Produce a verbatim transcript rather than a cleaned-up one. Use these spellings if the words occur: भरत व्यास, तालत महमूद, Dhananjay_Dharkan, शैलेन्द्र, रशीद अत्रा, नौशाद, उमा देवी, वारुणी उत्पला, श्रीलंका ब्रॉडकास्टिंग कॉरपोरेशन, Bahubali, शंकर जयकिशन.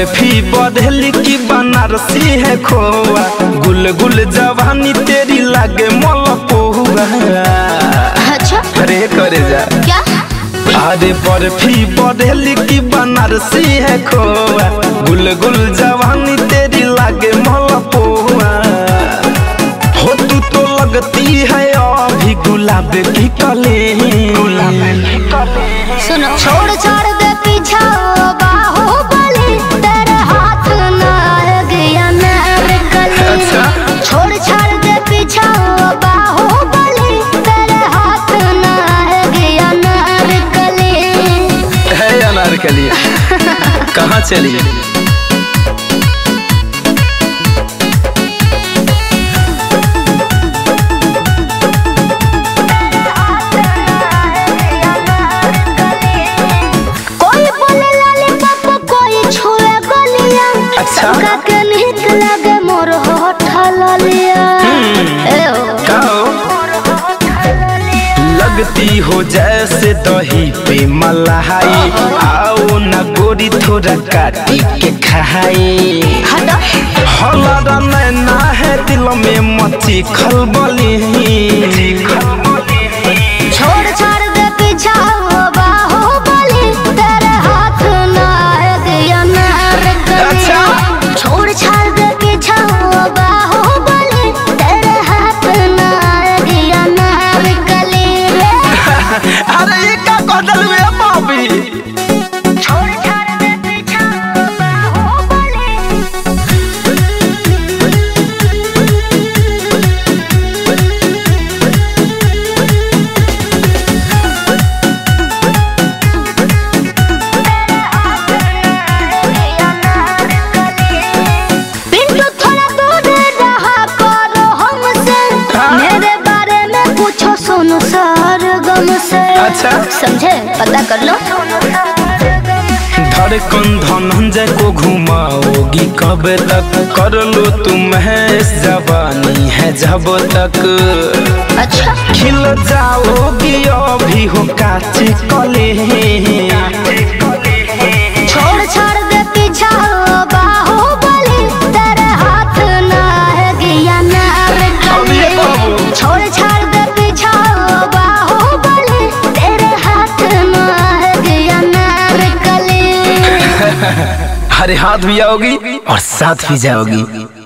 बर्फी बदली की बनारसी है खोआ, गुल गुल जवानी तेरी लागे मलपुआ। अच्छा अरे करे जा क्या? अरे बर्फी बदली की बनारसी है खोआ, गुल गुल जवानी तेरी लागे मलपुआ। हो तू तो लगती है अभी गुलाब की कली। सुनो छोड़ छोड़ दे पीछा कहाँ चली? कोई बोले लाले पापा कोई छुए गलिया। अच्छा काके नीक लगे मोर होठ लालिया। लगती हो जैसे दही पे मलाई, आओ ना गोरी थोड़ा काटी के खाई। हमारा नैना है दिल में मची खलबली। छोड़ छोड़ दे पीछा बाहुबली, तेरे हाथ ना गया नार गली। अच्छा छोड़ छोड़ दे पीछा बाहुबली, तेरे हाथ ना गया नार गली। अरे ये का कदल में पापी समझे पता कर लो। धड़कन धनंजय को घुमाओगी कब तक? कर लो तुम्हें जवानी है जब तक। अच्छा खिल जाओगी अभी हो काची कले। छोड़ छोड़ दे पीछा बाहुबली, तेरे हाथ ना गया नार गली। छोड़ छोड़ दे पीछा हरे हाथ भी आओगी और साथ भी जाओगी।